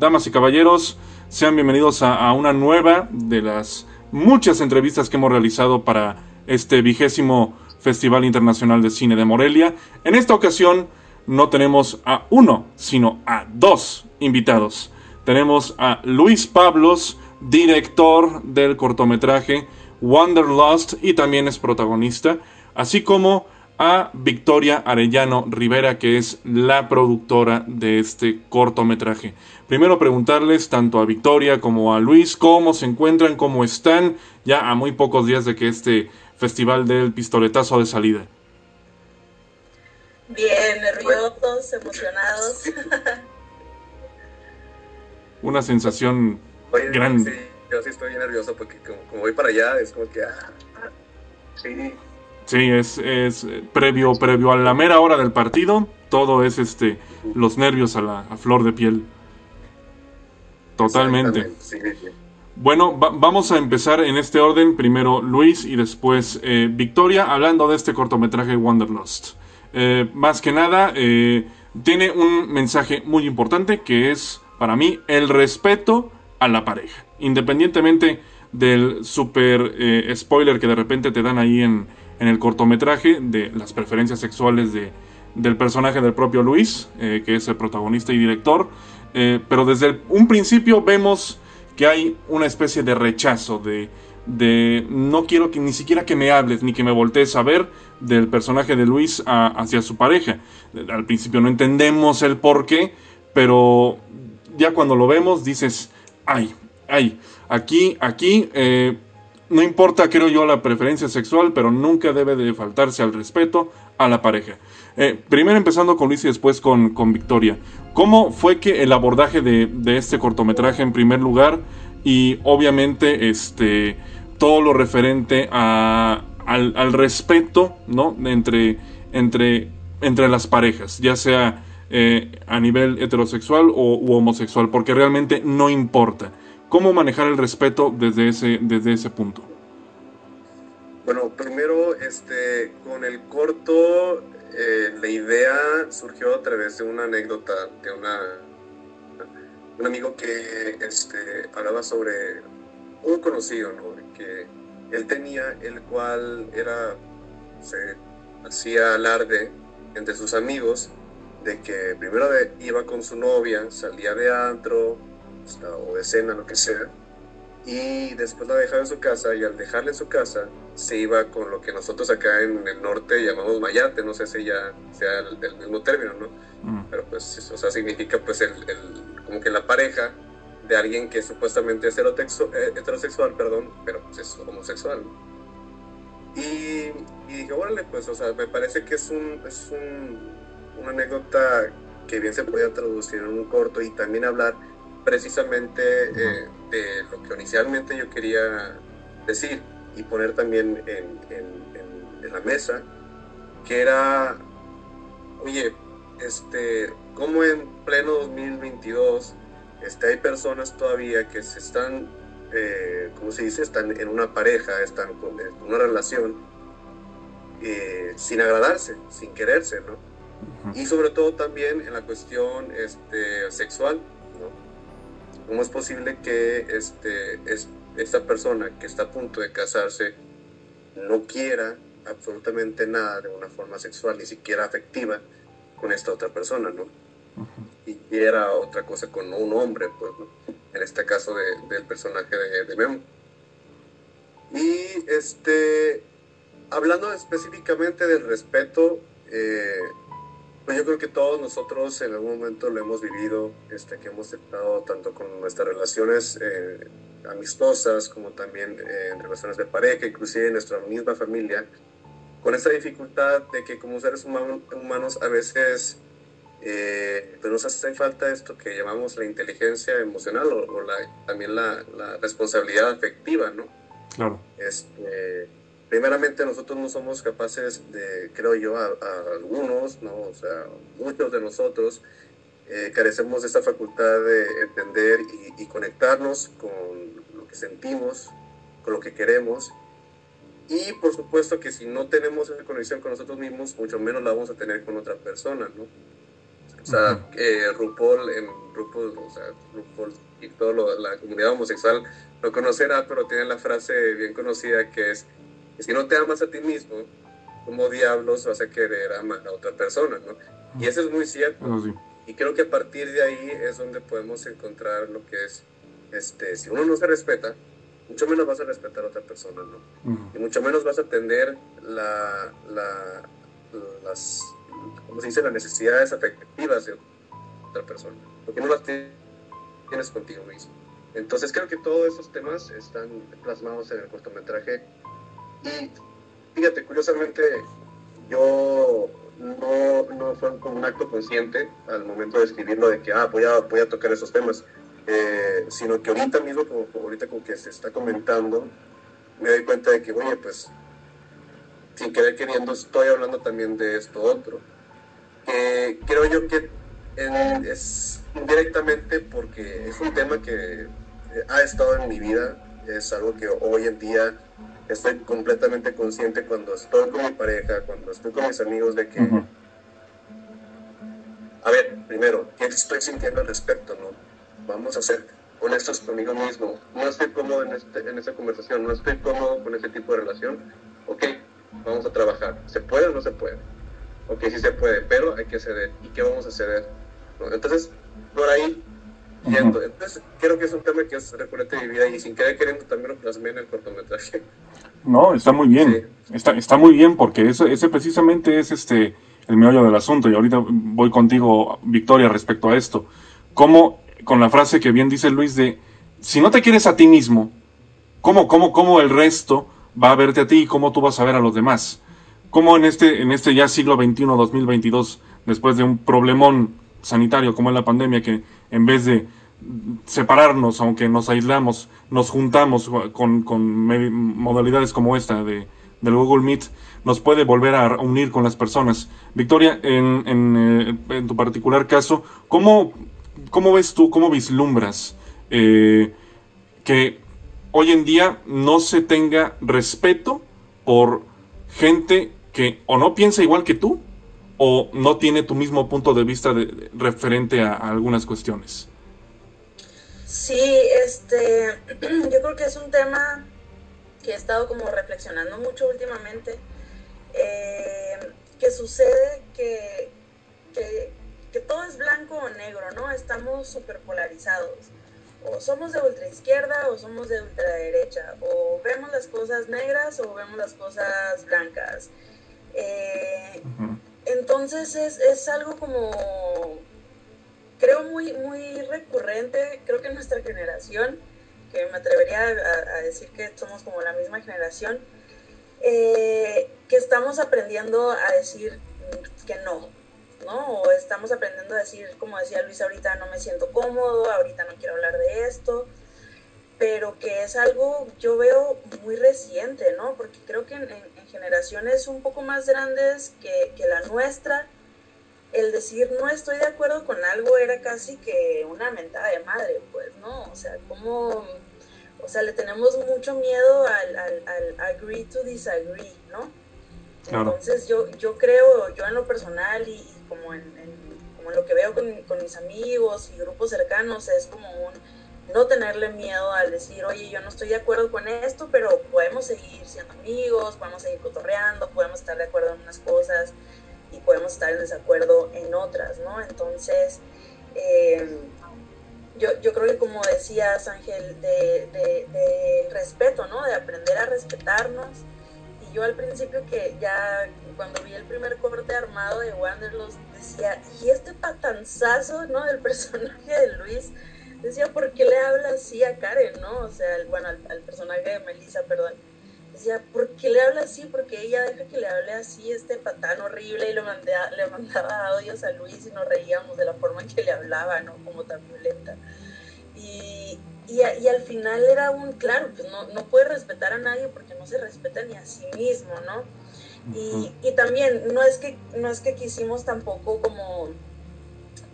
damas y caballeros, sean bienvenidos a una nueva de las muchas entrevistas que hemos realizado para este 20º Festival Internacional de Cine de Morelia. En esta ocasión no tenemos a uno, sino a dos invitados. Tenemos a Luis Pablos, director del cortometraje Wanderlust y también es protagonista, así como a Victoria Arellano Rivera, que es la productora de este cortometraje. Primero preguntarles tanto a Victoria como a Luis cómo se encuentran, cómo están, ya a muy pocos días de que este festival dé el pistoletazo de salida. Bien, nerviosos, emocionados. Una sensación grande. Sí, yo sí estoy bien nervioso porque como voy para allá es como que... sí. Sí, es previo a la mera hora del partido, todo es los nervios a flor de piel. Totalmente. Sí. Bueno, vamos a empezar en este orden, primero Luis y después Victoria, hablando de este cortometraje Wanderlust. Más que nada, tiene un mensaje muy importante que es, para mí, el respeto a la pareja. Independientemente del super spoiler que de repente te dan ahí en el cortometraje de las preferencias sexuales del personaje del propio Luis, que es el protagonista y director, pero desde un principio vemos que hay una especie de rechazo, de no quiero que ni siquiera que me hables, ni que me voltees a ver, del personaje de Luis hacia su pareja. Al principio no entendemos el por qué, pero ya cuando lo vemos dices, ay, aquí... No importa, creo yo, la preferencia sexual, pero nunca debe de faltarse al respeto a la pareja. Primero empezando con Luis y después con Victoria. ¿Cómo fue que el abordaje de este cortometraje en primer lugar y obviamente todo lo referente al respeto, ¿no?, entre las parejas, ya sea a nivel heterosexual u homosexual, porque realmente no importa? ¿Cómo manejar el respeto desde ese punto? Bueno, primero, con el corto, la idea surgió a través de una anécdota de un amigo que hablaba sobre un conocido, ¿no?, que él tenía, el cual se hacía alarde entre sus amigos de que primero iba con su novia, salía de antro o de cena, lo que sea, y después la dejaba en su casa, y al dejarla en su casa se iba con lo que nosotros acá en el norte llamamos mayate, no sé si ya sea el mismo término, ¿no? Pero pues, o sea, significa pues como que la pareja de alguien que supuestamente es heterosexual, perdón, pero pues es homosexual. Y dije, órale, pues, o sea, me parece que es una anécdota que bien se podía traducir en un corto y también hablar precisamente de lo que inicialmente yo quería decir y poner también en la mesa, que era, oye, como en pleno 2022 hay personas todavía que se están, como se dice, están en una pareja, están en una relación sin agradarse, sin quererse, ¿no? Y sobre todo también en la cuestión sexual. ¿Cómo es posible que esta persona que está a punto de casarse no quiera absolutamente nada de una forma sexual, ni siquiera afectiva, con esta otra persona, ¿no? Y quiera otra cosa con un hombre, pues, ¿no?, en este caso del personaje de Memo. Y hablando específicamente del respeto, pues yo creo que todos nosotros en algún momento lo hemos vivido, que hemos estado tanto con nuestras relaciones amistosas como también en relaciones de pareja, inclusive en nuestra misma familia, con esa dificultad de que como seres humanos a veces pues nos hace falta esto que llamamos la inteligencia emocional o también la responsabilidad afectiva, ¿no? Claro. Primeramente, nosotros no somos capaces de, creo yo, a algunos, ¿no?, o sea, muchos de nosotros carecemos de esta facultad de entender y conectarnos con lo que sentimos, con lo que queremos. Y, por supuesto, que si no tenemos esa conexión con nosotros mismos, mucho menos la vamos a tener con otra persona, ¿no? O sea, RuPaul, o sea, RuPaul y toda la comunidad homosexual lo conocerá, pero tiene la frase bien conocida que es, si no te amas a ti mismo, ¿cómo diablos vas a querer amar a otra persona, no? Y eso es muy cierto. Sí. Y creo que a partir de ahí es donde podemos encontrar lo que es, si uno no se respeta, mucho menos vas a respetar a otra persona, ¿no? Y mucho menos vas a atender las, ¿cómo se dice?, las necesidades afectivas de otra persona, porque no las tienes contigo mismo. Entonces creo que todos esos temas están plasmados en el cortometraje. Y fíjate, curiosamente, yo no fue como un acto consciente al momento de escribirlo de que voy a tocar esos temas, sino que ahorita mismo, como que se está comentando, me doy cuenta de que, oye, pues, sin querer queriendo, estoy hablando también de esto otro. Creo yo que es indirectamente porque es un tema que ha estado en mi vida, es algo que hoy en día estoy completamente consciente cuando estoy con mi pareja, cuando estoy con mis amigos, de que, a ver, primero, ¿qué estoy sintiendo al respecto, no? Vamos a ser honestos conmigo mismo. No estoy cómodo en esa conversación, no estoy cómodo con este tipo de relación. Ok, vamos a trabajar. ¿Se puede o no se puede? Ok, sí se puede, pero hay que ceder. ¿Y qué vamos a ceder? ¿No? Entonces, por ahí, yendo. Entonces, creo que es un tema que es recurrente en mi vida y sin querer queriendo también lo plasmé en el cortometraje. No, está muy bien, sí. Está muy bien, porque ese precisamente es el meollo del asunto. Y ahorita voy contigo, Victoria, respecto a esto. ¿Cómo, con la frase que bien dice Luis de, si no te quieres a ti mismo, ¿cómo el resto va a verte a ti y cómo tú vas a ver a los demás? ¿Cómo en este ya siglo XXI, 2022, después de un problemón sanitario como es la pandemia, que en vez de separarnos, aunque nos aislamos, nos juntamos con modalidades como esta del Google Meet, nos puede volver a unir con las personas? Victoria, en tu particular caso, ¿cómo ves tú, cómo vislumbras que hoy en día no se tenga respeto por gente que o no piensa igual que tú o no tiene tu mismo punto de vista referente a algunas cuestiones? Sí, yo creo que es un tema que he estado como reflexionando mucho últimamente, que sucede que todo es blanco o negro, ¿no? Estamos súper polarizados, o somos de ultraizquierda o somos de ultraderecha, o vemos las cosas negras o vemos las cosas blancas. Entonces es algo como... creo muy, muy recurrente, creo que en nuestra generación, que me atrevería a decir que somos como la misma generación, que estamos aprendiendo a decir que no, ¿no? O estamos aprendiendo a decir, como decía Luis, ahorita no me siento cómodo, ahorita no quiero hablar de esto, pero que es algo, yo veo, muy reciente, ¿no? Porque creo que en generaciones un poco más grandes que la nuestra, el decir no estoy de acuerdo con algo era casi que una mentada de madre, pues, ¿no? O sea, le tenemos mucho miedo al agree to disagree, ¿no? Claro. Entonces yo creo, yo en lo personal y como como en lo que veo con mis amigos y grupos cercanos, es como un no tenerle miedo al decir, oye, yo no estoy de acuerdo con esto, pero podemos seguir siendo amigos, podemos seguir cotorreando, podemos estar de acuerdo en unas cosas y podemos estar en desacuerdo en otras, ¿no? Entonces, yo creo que, como decías, Ángel, de respeto, ¿no? De aprender a respetarnos. Y yo al principio, que ya cuando vi el primer corte armado de Wanderlust, decía, y este patanzazo, ¿no?, del personaje de Luis, decía, ¿por qué le habla así a Karen, no? O sea, al personaje de Melissa, perdón. Decía, ¿por qué le habla así? Porque ella deja que le hable así este patán horrible, y le mandaba audios a Luis y nos reíamos de la forma en que le hablaba, ¿no? Como tan violenta. Y al final era claro, pues no puede respetar a nadie porque no se respeta ni a sí mismo, ¿no? Y también, no es que quisimos tampoco como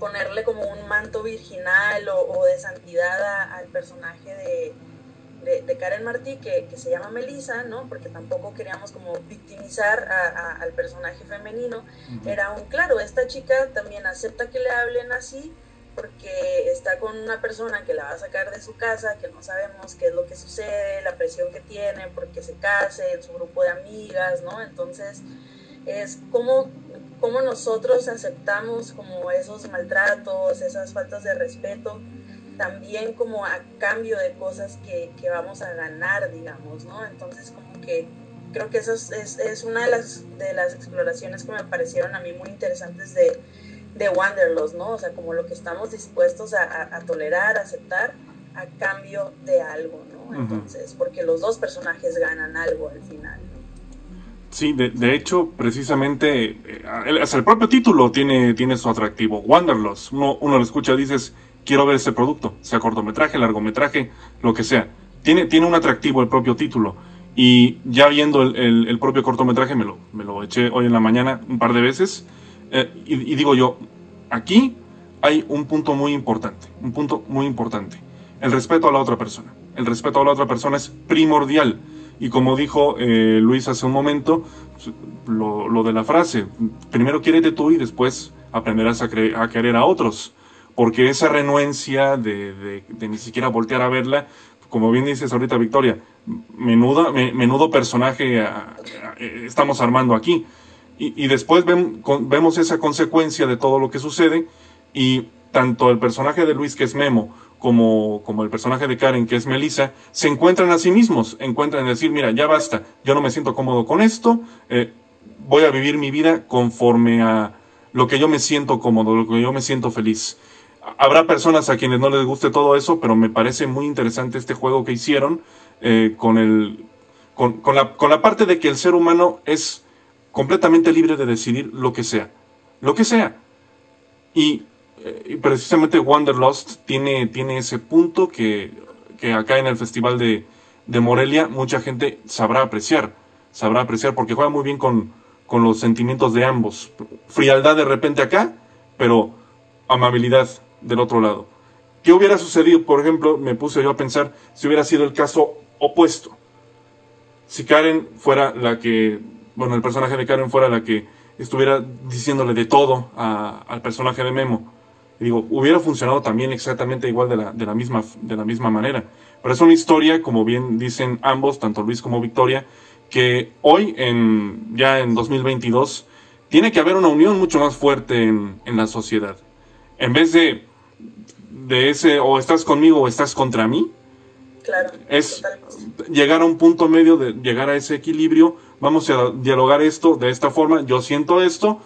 ponerle como un manto virginal o de santidad al personaje de Karen Martí, que se llama Melissa, ¿no? Porque tampoco queríamos como victimizar al personaje femenino. Uh-huh. Era un, claro, esta chica también acepta que le hablen así porque está con una persona que la va a sacar de su casa, que no sabemos qué es lo que sucede, la presión que tiene porque se case, en su grupo de amigas, ¿no? Entonces es como nosotros aceptamos como esos maltratos, esas faltas de respeto, también como a cambio de cosas que vamos a ganar, digamos, ¿no? Entonces como que creo que eso es una de las exploraciones que me parecieron a mí muy interesantes de Wanderlust, ¿no? O sea, como lo que estamos dispuestos a tolerar, a aceptar a cambio de algo, ¿no? Entonces, porque los dos personajes ganan algo al final, ¿no? Sí, de hecho, precisamente, el propio título tiene su atractivo, Wanderlust. Uno lo escucha y dices, quiero ver ese producto, sea cortometraje, largometraje, lo que sea. Tiene un atractivo el propio título. Y ya viendo el propio cortometraje, me lo eché hoy en la mañana un par de veces, y digo yo, aquí hay un punto muy importante, el respeto a la otra persona. El respeto a la otra persona es primordial. Y como dijo Luis hace un momento, lo de la frase, primero quiérete tú y después aprenderás a querer a otros. Porque esa renuencia de ni siquiera voltear a verla, como bien dices ahorita, Victoria, menudo personaje estamos armando aquí. Y después vemos esa consecuencia de todo lo que sucede, y tanto el personaje de Luis, que es Memo, como el personaje de Karen, que es Melissa, se encuentran a sí mismos, encuentran decir, mira, ya basta, yo no me siento cómodo con esto, voy a vivir mi vida conforme a lo que yo me siento cómodo, lo que yo me siento feliz. Habrá personas a quienes no les guste todo eso, pero me parece muy interesante este juego que hicieron con la parte de que el ser humano es completamente libre de decidir lo que sea. Y precisamente Wanderlust tiene ese punto que acá en el Festival de Morelia mucha gente sabrá apreciar porque juega muy bien con los sentimientos de ambos. Frialdad de repente acá, pero amabilidad del otro lado. ¿Qué hubiera sucedido, por ejemplo, me puse yo a pensar, si hubiera sido el caso opuesto? Si Karen fuera la que... Bueno, el personaje de Karen fuera la que estuviera diciéndole de todo al personaje de Memo. Y digo, hubiera funcionado también exactamente igual de la misma manera. Pero es una historia, como bien dicen ambos, tanto Luis como Victoria, que hoy, ya en 2022, tiene que haber una unión mucho más fuerte en la sociedad. En vez de ese, o estás conmigo o estás contra mí, claro, es llegar a un punto medio, llegar a ese equilibrio. Vamos a dialogar esto de esta forma. Yo siento esto.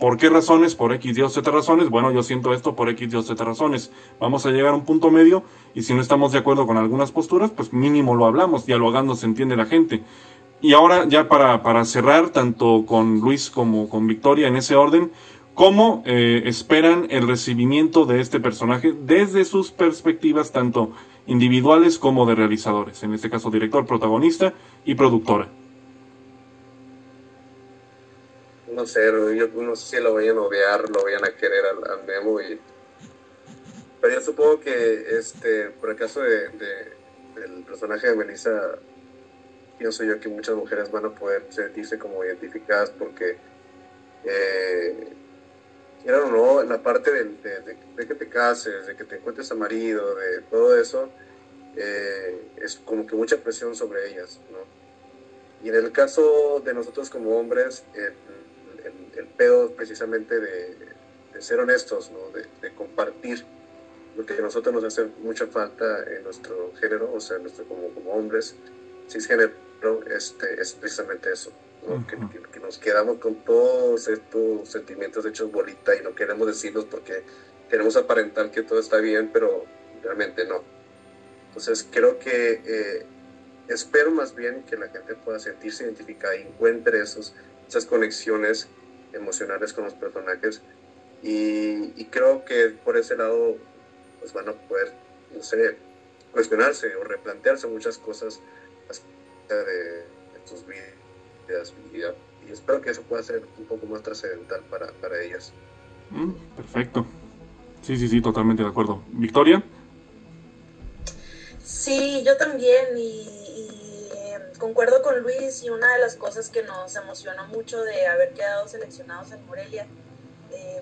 ¿Por qué razones? Por X, Y o Z razones. Bueno, yo siento esto por X, Y o Z razones. Vamos a llegar a un punto medio. Y si no estamos de acuerdo con algunas posturas, pues mínimo lo hablamos. Dialogando se entiende la gente. Y ahora ya para cerrar, tanto con Luis como con Victoria, en ese orden, ¿cómo esperan el recibimiento de este personaje desde sus perspectivas tanto individuales como de realizadores? En este caso, director, protagonista y productora. No sé, yo no sé si lo vayan a odiar, lo vayan a querer al Memo. Pero yo supongo que, por el caso del personaje de Melissa, pienso yo que muchas mujeres van a poder sentirse como identificadas porque, claro, no, la parte de que te cases, de que te encuentres a marido, de todo eso, es como que mucha presión sobre ellas, ¿no? Y en el caso de nosotros como hombres, el pedo precisamente de ser honestos, ¿no? De compartir lo que a nosotros nos hace mucha falta en nuestro género, o sea, como hombres cisgénero, es precisamente eso, ¿no? Uh-huh. que nos quedamos con todos estos sentimientos hechos bolita y no queremos decirlos porque queremos aparentar que todo está bien, pero realmente no. Entonces creo que espero más bien que la gente pueda sentirse identificada y encuentre esas conexiones emocionales con los personajes, y creo que por ese lado pues van a poder, no sé, cuestionarse o replantearse muchas cosas acerca de sus vidas, y espero que eso pueda ser un poco más trascendental para ellas. Perfecto, sí, totalmente de acuerdo. Victoria. Sí, yo también, y concuerdo con Luis, y una de las cosas que nos emocionó mucho de haber quedado seleccionados en Morelia,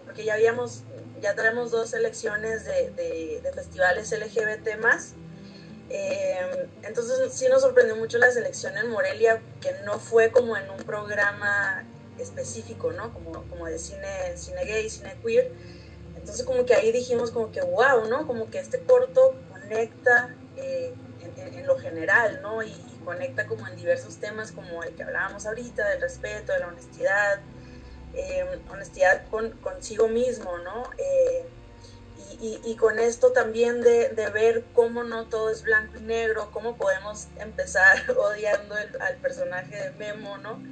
porque ya tenemos dos selecciones de festivales LGBT+, entonces sí nos sorprendió mucho la selección en Morelia, que no fue como en un programa específico, ¿no? Como de cine gay, cine queer. Entonces como que ahí dijimos como que wow, ¿no? Como que este corto conecta en lo general, ¿no? Y conecta como en diversos temas como el que hablábamos ahorita, del respeto, de la honestidad, honestidad consigo mismo, ¿no? Y con esto también de ver cómo no todo es blanco y negro, cómo podemos empezar odiando al personaje de Memo, ¿no?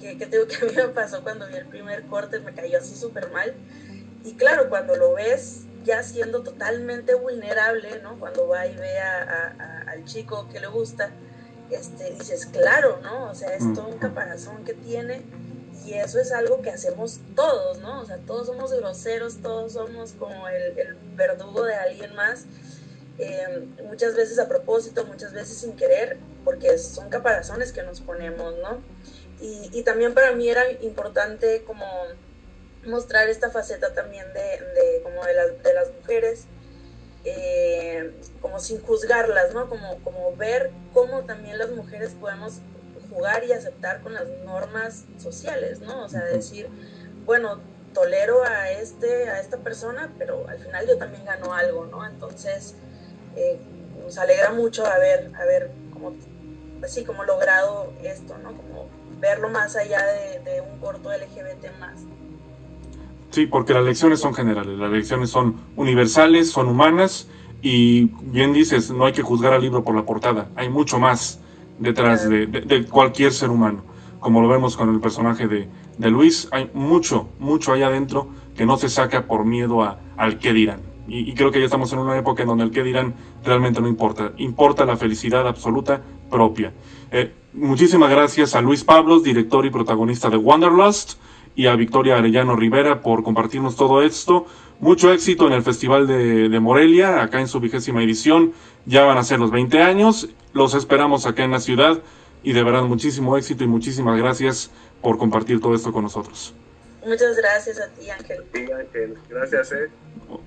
Que tengo que a mí me pasó cuando vi el primer corte, me cayó así súper mal. Y claro, cuando lo ves ya siendo totalmente vulnerable, ¿no? Cuando va y ve al chico que le gusta, dices, claro, ¿no? O sea, es todo un caparazón que tiene, y eso es algo que hacemos todos, ¿no? O sea, todos somos groseros, todos somos como el verdugo de alguien más, muchas veces a propósito, muchas veces sin querer, porque son caparazones que nos ponemos, ¿no? Y también para mí era importante como mostrar esta faceta también de las mujeres, como sin juzgarlas, ¿no? Como ver cómo también las mujeres podemos jugar y aceptar con las normas sociales, ¿no? O sea, decir, bueno, tolero a esta persona, pero al final yo también gano algo, ¿no? Entonces, nos alegra mucho haber como, así como logrado esto, ¿no? Como verlo más allá de un corto LGBT+. Sí, porque las lecciones son generales, las lecciones son universales, son humanas, y bien dices, no hay que juzgar al libro por la portada, hay mucho más detrás de cualquier ser humano, como lo vemos con el personaje de Luis, hay mucho allá adentro que no se saca por miedo al qué dirán, y creo que ya estamos en una época en donde el qué dirán realmente no importa, importa la felicidad absoluta propia. Muchísimas gracias a Luis Pablos, director y protagonista de Wanderlust, y a Victoria Arellano Rivera por compartirnos todo esto. Mucho éxito en el Festival de Morelia, acá en su 20ª edición. Ya van a ser los 20 años, los esperamos acá en la ciudad, y de verdad muchísimo éxito y muchísimas gracias por compartir todo esto con nosotros. Muchas gracias a ti, Ángel. Sí, Ángel, gracias.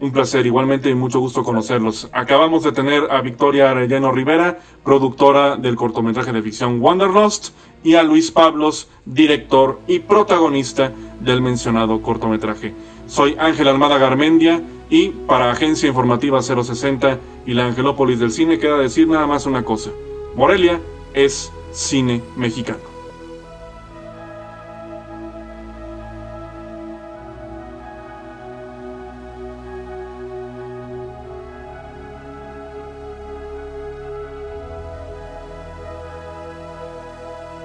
Un placer, igualmente, y mucho gusto conocerlos. Acabamos de tener a Victoria Arellano Rivera, productora del cortometraje de ficción Wanderlust, y a Luis Pablos, director y protagonista del mencionado cortometraje. Soy Ángel Almada Garmendia, y para Agencia Informativa 060 y la Angelópolis del Cine queda decir nada más una cosa: Morelia es cine mexicano.